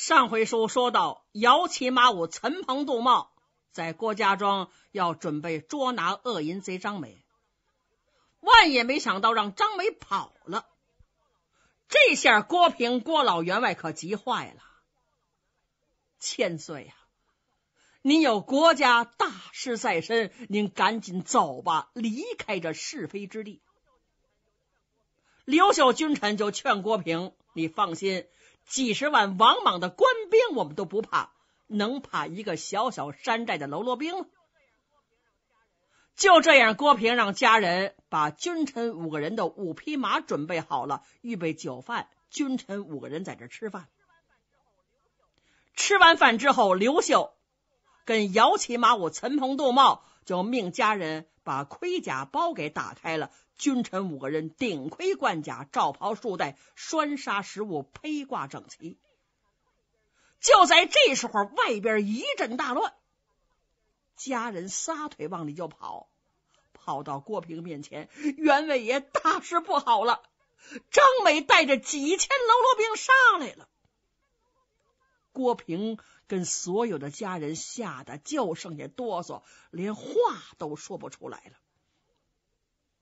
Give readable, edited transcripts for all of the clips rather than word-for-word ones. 上回书说到，姚骑马武、陈鹏、杜茂在郭家庄要准备捉拿恶淫贼张美，万也没想到让张美跑了。这下郭平、郭老员外可急坏了。千岁呀、您有国家大事在身，您赶紧走吧，离开这是非之地。刘秀君臣就劝郭平，你放心，几十万王莽的官兵我们都不怕，能怕一个小小山寨的喽啰兵？就这样，郭平让家人把君臣五个人的5匹马准备好了，预备酒饭，君臣五个人在这吃饭。吃完饭之后，刘秀跟姚骑马武、陈鹏、杜茂就命家人把盔甲包给打开了，君臣五个人顶盔贯甲，罩袍束带，拴纱食物披挂整齐。就在这时候，外边一阵大乱，家人撒腿往里就跑，跑到郭平面前，袁魏爷大事不好了，张美带着几千喽啰兵杀来了。郭平跟所有的家人吓得就剩下哆嗦，连话都说不出来了。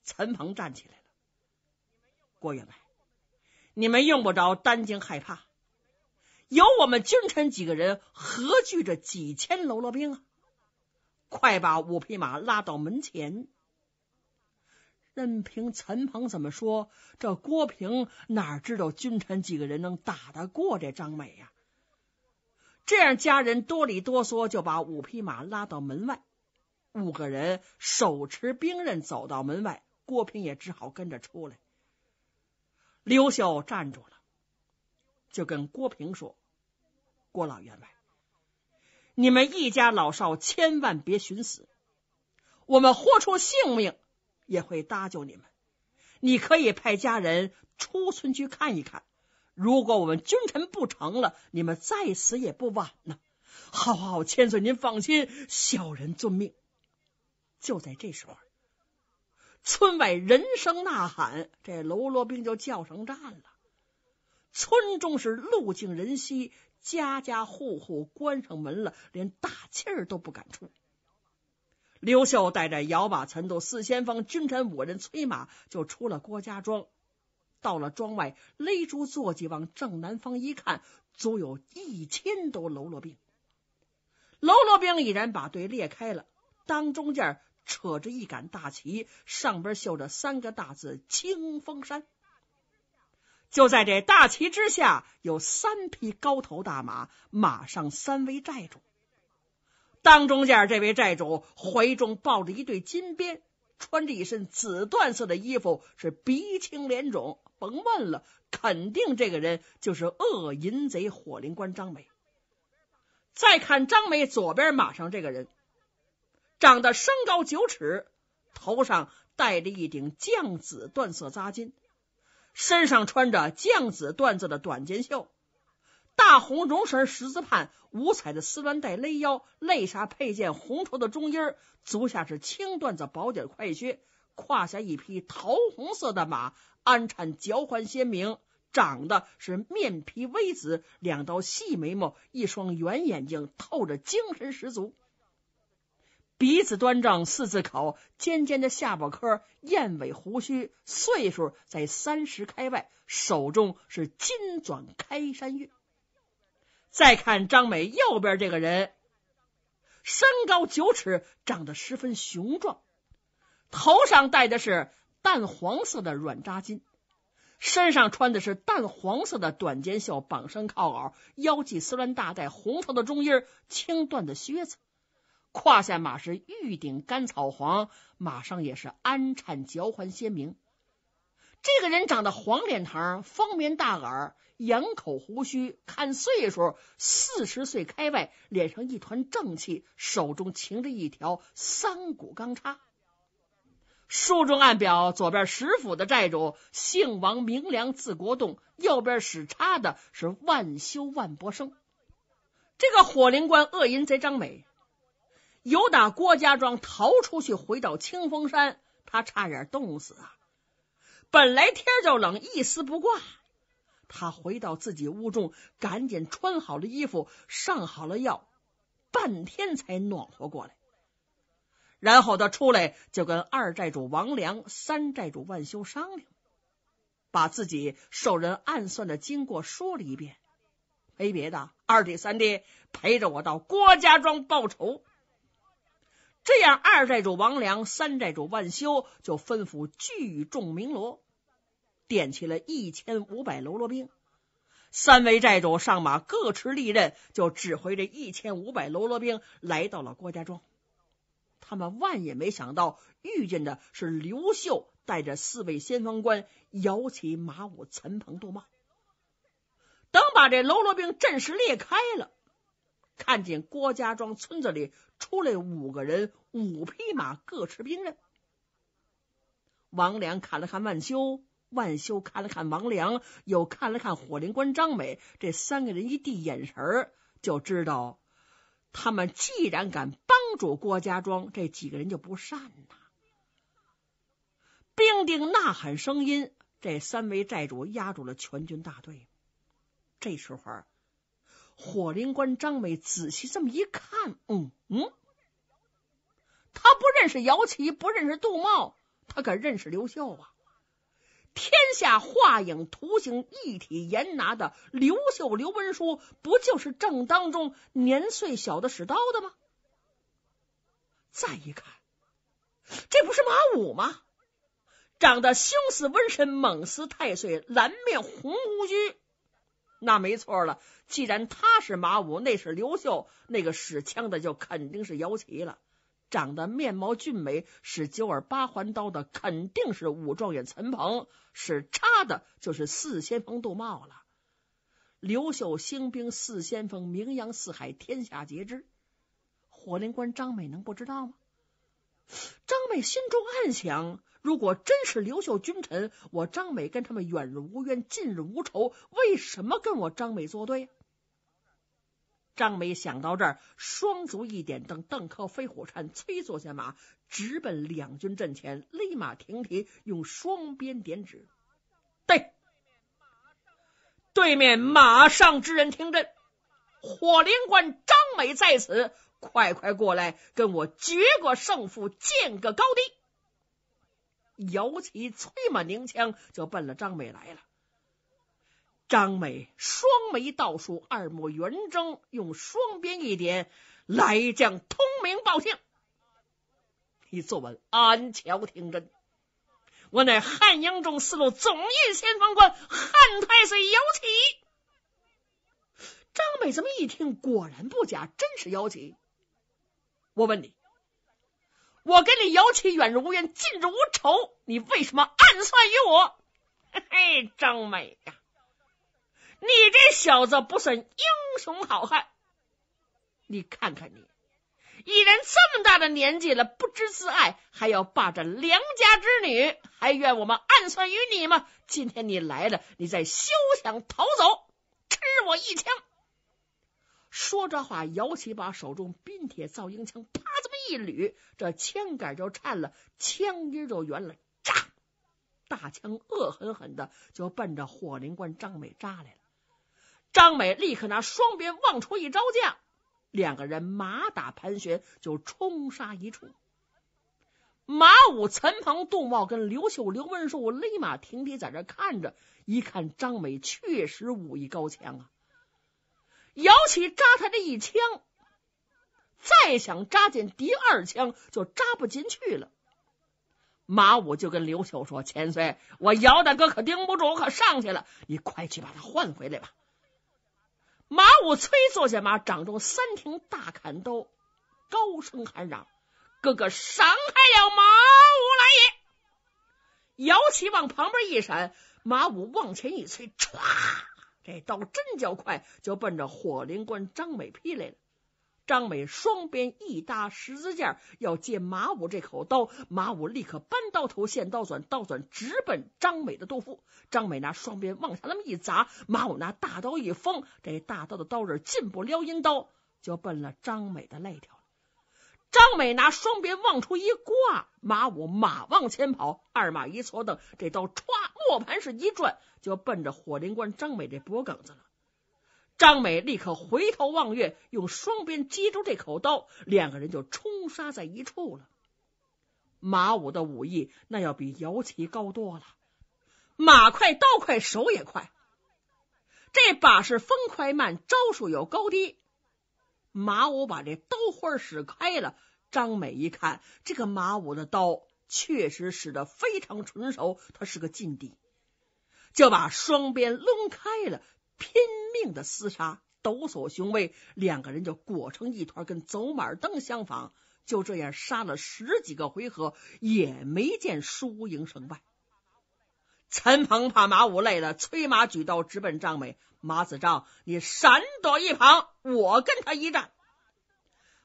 陈鹏站起来了，郭员外，你们用不着担惊害怕，有我们君臣几个人何惧这几千喽啰兵啊？快把5匹马拉到门前。任凭陈鹏怎么说，这郭平哪知道君臣几个人能打得过这张美呀、这样家人哆里哆嗦，就把5匹马拉到门外。5个人手持兵刃走到门外，郭平也只好跟着出来。刘秀站住了，就跟郭平说，郭老员外，你们一家老少千万别寻死，我们豁出性命也会搭救你们。你可以派家人出村去看一看，如果我们君臣不成了，你们再死也不晚呢。好好，千岁您放心，小人遵命。就在这时候，村外人声呐喊，这喽啰兵就叫上战了。村中是路尽人稀，家家户户关上门了，连大气儿都不敢出。刘秀带着姚马、陈度、四先锋君臣5人催马就出了郭家庄，到了庄外，勒住坐骑往正南方一看，足有1000多喽啰兵。喽啰兵已然把队裂开了，当中间扯着一杆大旗，上边绣着3个大字清风山。就在这大旗之下，有3匹高头大马，马上3位寨主。当中间这位寨主怀中抱着一对金鞭，穿着一身紫缎色的衣服，是鼻青脸肿，甭问了，肯定这个人就是恶淫贼火灵官张美。再看张美左边马上这个人，长得身高9尺，头上戴着一顶绛紫缎色扎巾，身上穿着绛紫缎子的短肩袖，大红绒绳十字畔，五彩的丝缎带勒腰，肋下配件红绸的中衣，足下是青缎子薄底快靴，胯下一匹桃红色的马，鞍缠嚼环鲜明，长得是面皮微紫，2道细眉毛，一双圆眼睛透着精神十足，鼻子端正，四字口，尖尖的下巴颏，燕尾胡须，岁数在30开外，手中是金转开山钺。再看张美右边这个人，身高9尺，长得十分雄壮，头上戴的是淡黄色的软扎巾，身上穿的是淡黄色的短肩袖，绑身靠袄，腰系丝缎大带，红绸的中衣，青缎的靴子，胯下马是玉顶干草黄，马上也是鞍缠嚼环鲜明。这个人长得黄脸膛，方面大耳，羊口胡须，看岁数40岁开外，脸上一团正气，手中擎着一条3股钢叉。书中暗表，左边石府的寨主姓王名良字国栋，右边使叉的是万修万伯生。这个火灵官恶淫贼张美由打郭家庄逃出去，回到清风山，他差点冻死啊！本来天就冷，一丝不挂，他回到自己屋中，赶紧穿好了衣服，上好了药，半天才暖和过来。然后他出来就跟二寨主王良、三寨主万修商量，把自己受人暗算的经过说了一遍。没别的，二弟三弟陪着我到郭家庄报仇。这样，二寨主王良、三寨主万修就吩咐聚众鸣锣，点起了1500喽啰兵。三位寨主上马，各持利刃，就指挥着1500喽啰兵来到了郭家庄。他们万也没想到，遇见的是刘秀带着4位先锋官，摇旗马舞，岑彭杜茂。等把这喽啰兵阵势裂开了，看见郭家庄村子里出来5个人，5匹马，各持兵刃。王良看了看万修，万修看了看王良，又看了看火灵官张美，这3个人一递眼神，就知道他们既然敢帮助郭家庄，这几个人就不善呐。兵丁呐喊声音，这3位寨主压住了全军大队。这时候火灵官张美仔细这么一看，他不认识姚旗，不认识杜茂，他可认识刘秀啊。天下画影图形一体严拿的刘秀刘文书，不就是正当中年岁小的使刀的吗？再一看，这不是马武吗？长得凶似瘟神，猛似太岁，蓝面红胡须。那没错了，既然他是马武，那是刘秀，那个使枪的就肯定是姚旗了。长得面貌俊美，使9耳8环刀的肯定是武状元岑彭，使叉的就是4先锋杜茂了。刘秀兴兵4先锋，名扬四海，天下皆知。火灵官张美能不知道吗？张美心中暗想，如果真是刘秀君臣，我张美跟他们远日无冤，近日无仇，为什么跟我张美作对？张美想到这儿，双足一点灯，邓克飞虎禅催坐下马，直奔两军阵前，勒马停蹄，用双鞭点指。对面马上之人听阵，火灵官张美在此，快过来，跟我决个胜负，见个高低。姚旗催马鸣枪，就奔了张美来了。张美双眉倒竖，二目圆睁，用双鞭一点，来将通明报信。你坐稳安桥听真，我乃汉阳众4路总印先锋官汉太岁姚旗。张美这么一听，果然不假，真是姚旗。我问你，我跟你姚旗远日无冤，近日无仇，你为什么暗算于我？嘿，张美呀，你这小子不算英雄好汉，你看看你，已然这么大的年纪了，不知自爱，还要霸占良家之女，还怨我们暗算于你吗？今天你来了，你再休想逃走，吃我一枪！说这话，姚旗把手中镔铁造鹰枪啪这么一捋，这枪杆就颤了，枪音就圆了，炸！大枪恶狠狠的就奔着火灵官张美扎来了。张美立刻拿双鞭望出一招架，2个人马打盘旋，就冲杀一处。马武、岑彭、杜茂跟刘秀、刘文树勒马停蹄在这看着，一看张美确实武艺高强啊。姚旗扎他这一枪，再想扎进第2枪就扎不进去了。马武就跟刘秀说：“千岁，我姚大哥可盯不住，我可上去了，你快去把他换回来吧。”马武催坐下马，掌中3挺大砍刀，高声喊嚷：“哥哥伤害了马武来也！”姚旗往旁边一闪，马武往前一催，唰，这刀真叫快，就奔着火灵官张美劈来了。张美双鞭一搭十字架，要接马武这口刀。马武立刻搬刀头，现刀转，刀转直奔张美的肚腹。张美拿双鞭往下那么一砸，马武拿大刀一封，这大刀的刀刃进不撩阴刀，就奔了张美的肋条。张美拿双鞭往出一挂，马武马往前跑，二马一错蹬，这刀歘磨盘是一转，就奔着火灵官张美这脖梗子了。张美立刻回头望月，用双鞭击住这口刀，两个人就冲杀在一处了。马武的武艺那要比姚旗高多了，马快刀快手也快，这把是风快慢，招数有高低。马武把这刀花使开了，张美一看这个马武的刀确实使得非常纯熟，他是个劲敌，就把双鞭抡开了，拼命的厮杀，抖擞雄威，两个人就裹成一团，跟走马灯相仿。就这样杀了十几个回合，也没见输赢胜败。陈鹏怕马武累了，催马举刀直奔张美。马子丈，你闪躲一旁，我跟他一战。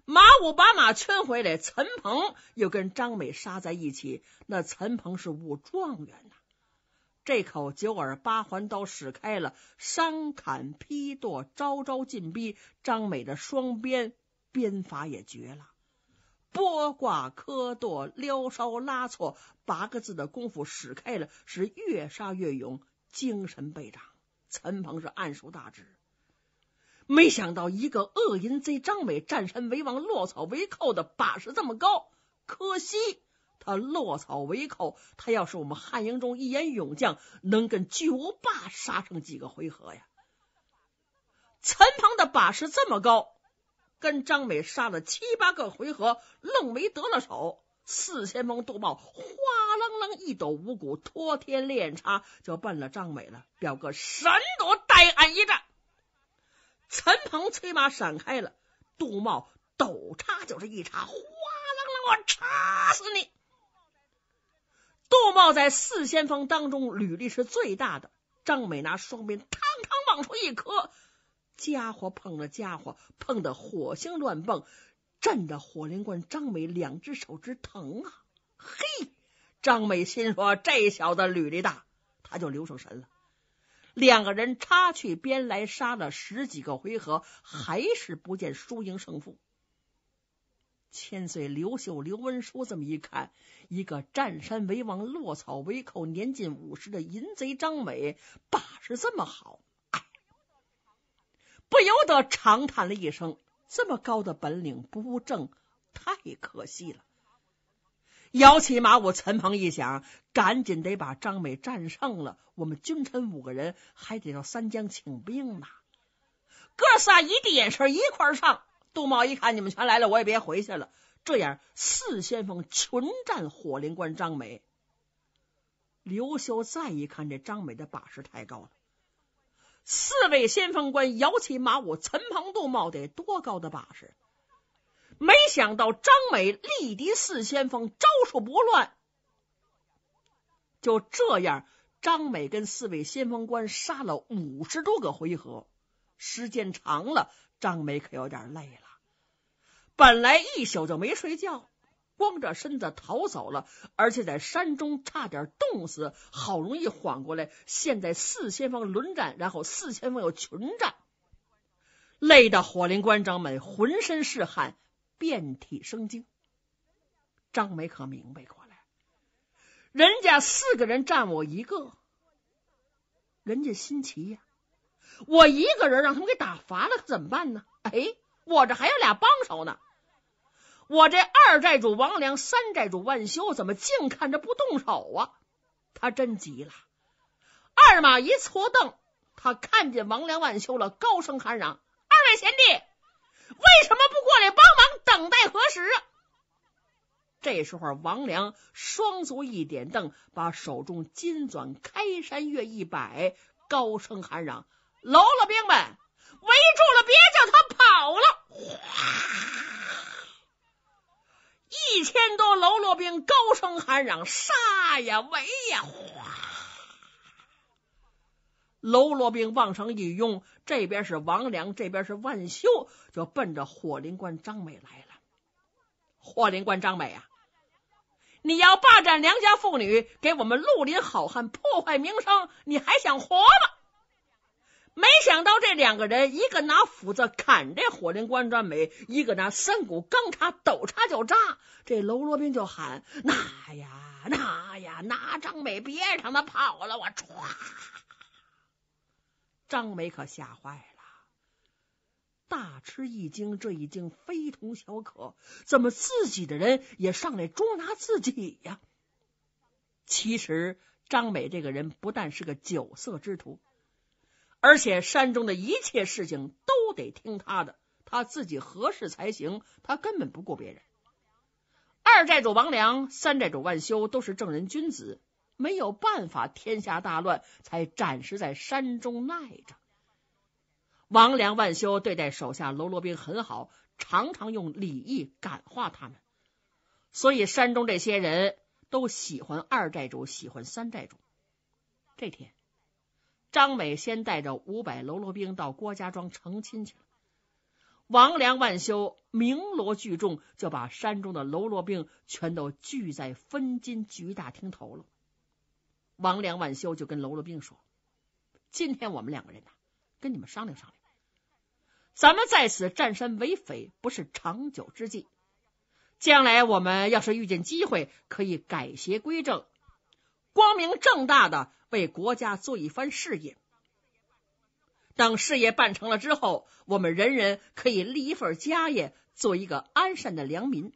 马武把马圈回来，陈鹏又跟张美杀在一起。那陈鹏是武状元呐，这口九耳八环刀使开了，伤砍劈剁，招招进逼。张美的双鞭鞭法也绝了，拨挂磕剁撩梢拉错，八个字的功夫使开了，是越杀越勇，精神倍长。陈鹏是暗数大指，没想到一个恶淫贼张美占山为王，落草为寇的把式这么高。可惜他落草为寇，他要是我们汉营中一员勇将，能跟九霸杀成几个回合呀？陈鹏的把式这么高，跟张美杀了七八个回合，愣没得了手。四仙翁杜茂哗楞楞一抖五谷，托天练叉就奔了张美了。表哥闪躲，带俺一战。陈鹏催马闪开了，杜茂抖叉就是一叉，哗楞楞，我叉死你！杜茂在四仙锋当中履历是最大的。张美拿双鞭，嘡嘡往出一磕。家伙碰了家伙，碰得火星乱蹦，震得火灵官张美两只手直疼啊！嘿，张美心说这小子履历大，他就留上神了。两个人插去边来，杀了十几个回合，还是不见输赢胜负。千岁、刘秀、刘文书这么一看，一个占山为王、落草为寇、年近50的淫贼张美把式这么好，不由得长叹了一声，这么高的本领不正，太可惜了。摇起马武、陈鹏一想，赶紧得把张美战胜了，我们君臣五个人还得到三江请兵呢。哥仨一递眼神，一块上。杜茂一看你们全来了，我也别回去了。这样四先锋群战火灵官张美。刘秀再一看这张美的把式太高了，四位先锋官姚旗、马武、陈鹏、杜茂得多高的把式？没想到张美力敌四先锋，招数不乱。就这样，张美跟四位先锋官杀了50多个回合。时间长了，张美可有点累了，本来一宿就没睡觉，光着身子逃走了，而且在山中差点冻死，好容易缓过来。现在四先锋轮战，然后四先锋又群战，累得火灵官张美浑身是汗，遍体生惊。张美可明白过来，人家四个人占我一个，人家新奇呀，我一个人让他们给打乏了，怎么办呢？哎，我这还有俩帮手呢。我这二寨主王良、三寨主万修怎么净看着不动手啊？他真急了，二马一搓蹬，他看见王良、万修了，高声喊嚷：“二位贤弟，为什么不过来帮忙？等待何时啊？”这时候，王良双足一点蹬，把手中金钻开山月一摆，高声喊嚷：“喽了兵们，围住了，别叫他跑了！”哗！1,000多喽啰兵高声喊嚷：“杀呀，围呀！”哗！喽啰兵往上一拥，这边是王良，这边是万修，就奔着火灵官张美来了。火灵官张美啊，你要霸占良家妇女，给我们绿林好汉破坏名声，你还想活吗？没想到这两个人，一个拿斧子砍这火灵官专美，一个拿三股钢叉抖叉就扎。这娄罗宾就喊：“那呀，那呀，拿张美，别让他跑了！”我唰，张美可吓坏了，大吃一惊。这已经非同小可，怎么自己的人也上来捉拿自己呀？其实张美这个人不但是个酒色之徒，而且山中的一切事情都得听他的，他自己合适才行，他根本不顾别人。二寨主王良、三寨主万修都是正人君子，没有办法，天下大乱，才暂时在山中耐着。王良、万修对待手下喽啰兵很好，常常用礼义感化他们，所以山中这些人都喜欢二寨主，喜欢三寨主。这天张美先带着500喽啰兵到郭家庄成亲去了。王良、万修鸣锣聚众，就把山中的喽啰兵全都聚在分金局大厅头了。王良、万修就跟喽啰兵说：“今天我们两个人跟你们商量商量，咱们在此占山为匪不是长久之计，将来我们要是遇见机会，可以改邪归正，光明正大的为国家做一番事业。等事业办成了之后，我们人人可以立一份家业，做一个安善的良民。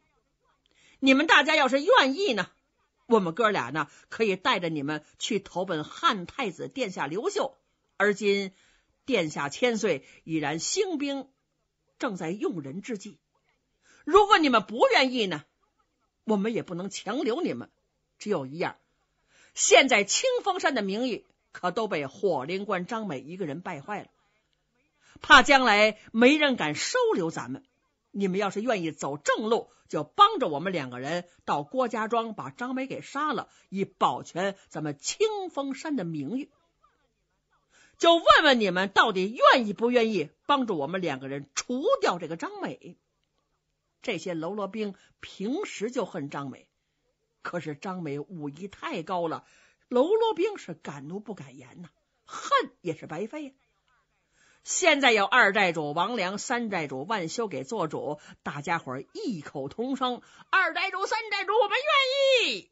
你们大家要是愿意呢，我们哥俩可以带着你们去投奔汉太子殿下刘秀。而今殿下千岁已然兴兵，正在用人之际，如果你们不愿意呢，我们也不能强留你们。只有一样，现在清风山的名誉可都被火灵官张美一个人败坏了，怕将来没人敢收留咱们。你们要是愿意走正路，就帮着我们两个人到郭家庄把张美给杀了，以保全咱们清风山的名誉。就问问你们到底愿意不愿意帮助我们两个人除掉这个张美。这些喽啰兵平时就恨张美，可是张美武艺太高了，喽啰兵是敢怒不敢言恨也是白费。现在有二寨主王良、三寨主万修给做主，大家伙异口同声：“二寨主、三寨主，我们愿意！”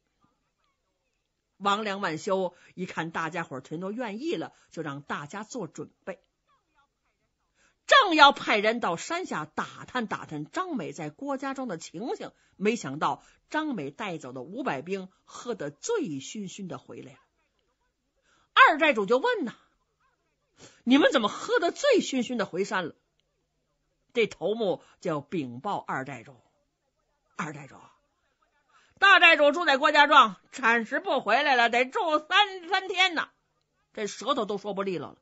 王良、万修一看大家伙全都愿意了，就让大家做准备，正要派人到山下打探打探张美在郭家庄的情形，没想到张美带走的500兵喝得醉醺醺的回来了。二寨主就问你们怎么喝得醉醺醺的回山了？这头目就禀报二寨主：“二寨主，大寨主住在郭家庄，暂时不回来了，得住三天呢，这舌头都说不利落了。”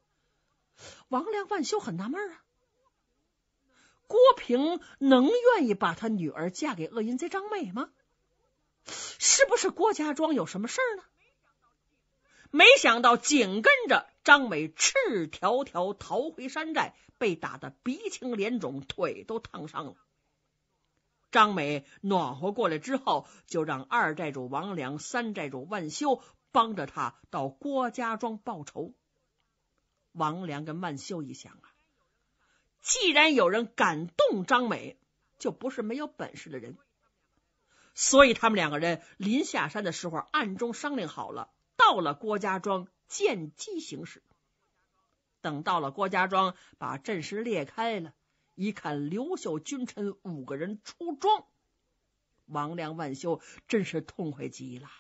王良、万修很纳闷郭平能愿意把他女儿嫁给恶淫贼张美吗？是不是郭家庄有什么事儿呢？没想到紧跟着张美赤条条逃回山寨，被打得鼻青脸肿，腿都烫伤了。张美暖和过来之后，就让二寨主王良、三寨主万修帮着他到郭家庄报仇。王良跟万修一想既然有人敢动张美，就不是没有本事的人，所以他们两个人临下山的时候暗中商量好了，到了郭家庄见机行事。等到了郭家庄，把阵势列开了，一看刘秀君臣5个人出庄，王良、万修真是痛快极了。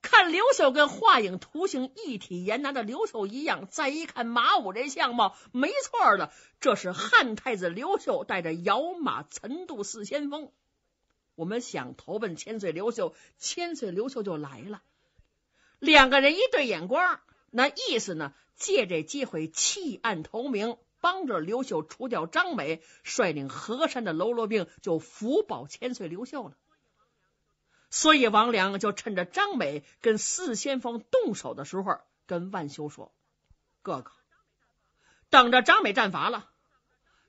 看刘秀跟画影图形一体严拿的刘秀一样，再一看马武这相貌，没错的，这是汉太子刘秀带着摇马岑度四先锋。我们想投奔千岁刘秀，千岁刘秀就来了。两个人一对眼光，那意思借这机会弃暗投明，帮着刘秀除掉张美，率领河山的喽啰兵就福保千岁刘秀了。所以王良就趁着张美跟四先锋动手的时候，跟万修说：“哥哥，等着张美战伐了，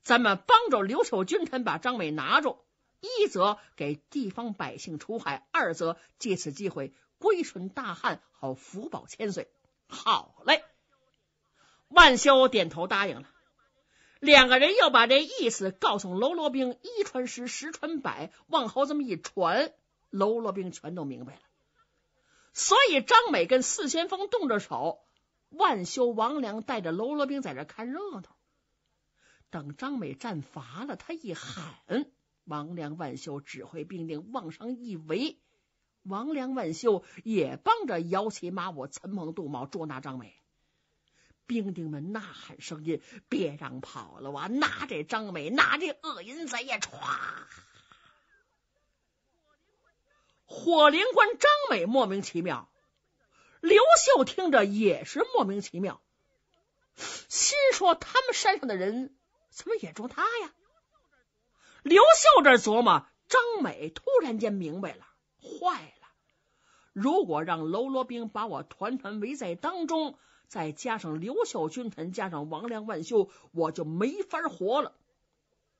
咱们帮着刘秀君臣把张美拿住，一则给地方百姓除害，二则借此机会归顺大汉，好福保千岁。”好嘞！万修点头答应了。两个人要把这意思告诉喽啰兵，一传十，十传百，往后这么一传，喽啰兵全都明白了。所以张美跟四先锋动着手，万修、王良带着喽啰兵在这看热闹。等张美站乏了，他一喊，王良、万修指挥兵丁往上一围，王良、万修也帮着摇旗马舞、掸蓬镀帽，捉拿张美。兵丁们呐喊声音，别让跑了啊！拿这张美，拿这恶淫贼呀！歘，火灵官张美莫名其妙，刘秀听着也是莫名其妙，心说他们山上的人怎么也捉他呀？刘秀这琢磨，张美突然间明白了，坏了！如果让喽啰兵把我团团围在当中，再加上刘秀君臣，加上王良、万修，我就没法活了。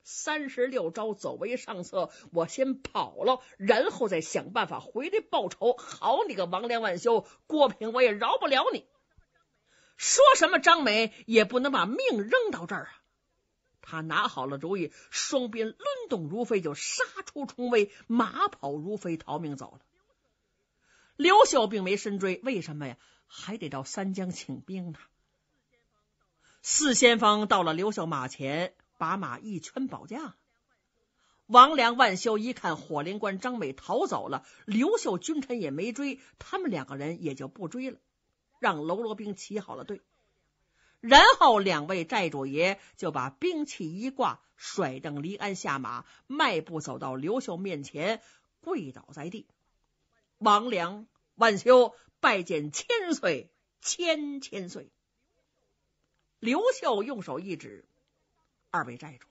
36招走为上策，我先跑了，然后再想办法回来报仇。好你个王良、万修，郭平，我也饶不了你！说什么张美也不能把命扔到这儿啊！他拿好了主意，双鞭抡动如飞，就杀出重围，马跑如飞，逃命走了。刘秀并没深追，为什么呀？还得到三江请兵呢。四先锋到了刘秀马前，把马一圈保驾。王良、万修一看火灵官张美逃走了，刘秀君臣也没追，他们两个人也就不追了，让喽啰兵起好了队。然后两位寨主爷就把兵器一挂，甩锭离鞍下马，迈步走到刘秀面前，跪倒在地。王良、万修拜见千岁，千千岁。刘秀用手一指，二位寨主，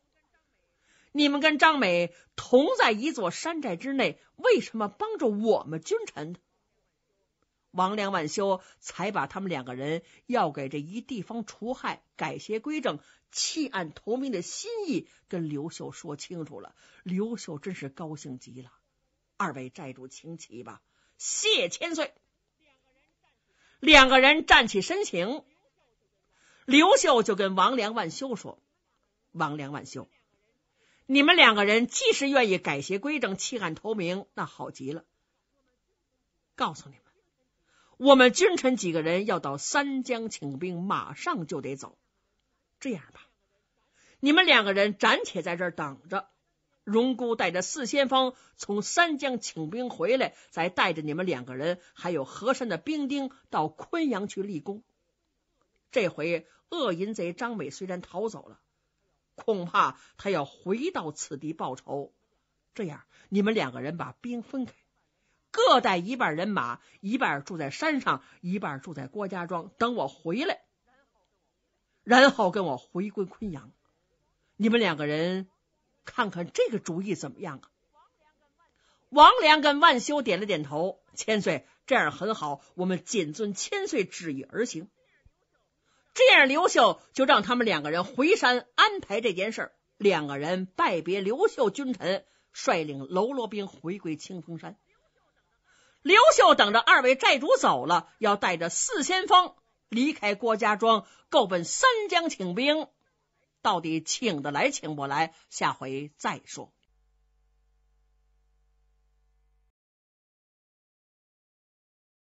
你们跟张美同在一座山寨之内，为什么帮着我们君臣呢？王良、万修才把他们两个人要给这一地方除害、改邪归正、弃暗投明的心意跟刘秀说清楚了。刘秀真是高兴极了，二位寨主请起吧，谢千岁。两个人站起身形，刘秀就跟王良、万修说：“王良、万修，你们两个人既是愿意改邪归正、弃暗投明，那好极了。告诉你们，我们君臣几个人要到三江请兵，马上就得走。这样吧，你们两个人暂且在这儿等着，荣姑带着四先锋从三江请兵回来，再带着你们两个人还有河山的兵丁到昆阳去立功。这回恶淫贼张美虽然逃走了，恐怕他要回到此地报仇。这样，你们两个人把兵分开，各带一半人马，一半住在山上，一半住在郭家庄，等我回来，然后跟我回归昆阳。你们两个人看看这个主意怎么样啊？”王良跟万修点了点头：“千岁，这样很好，我们谨遵千岁旨意而行。”这样，刘秀就让他们两个人回山安排这件事儿。两个人拜别刘秀君臣，率领喽啰兵回归清风山。刘秀等着二位寨主走了，要带着四先锋离开郭家庄，够奔三江请兵。到底请得来请不来，下回再说。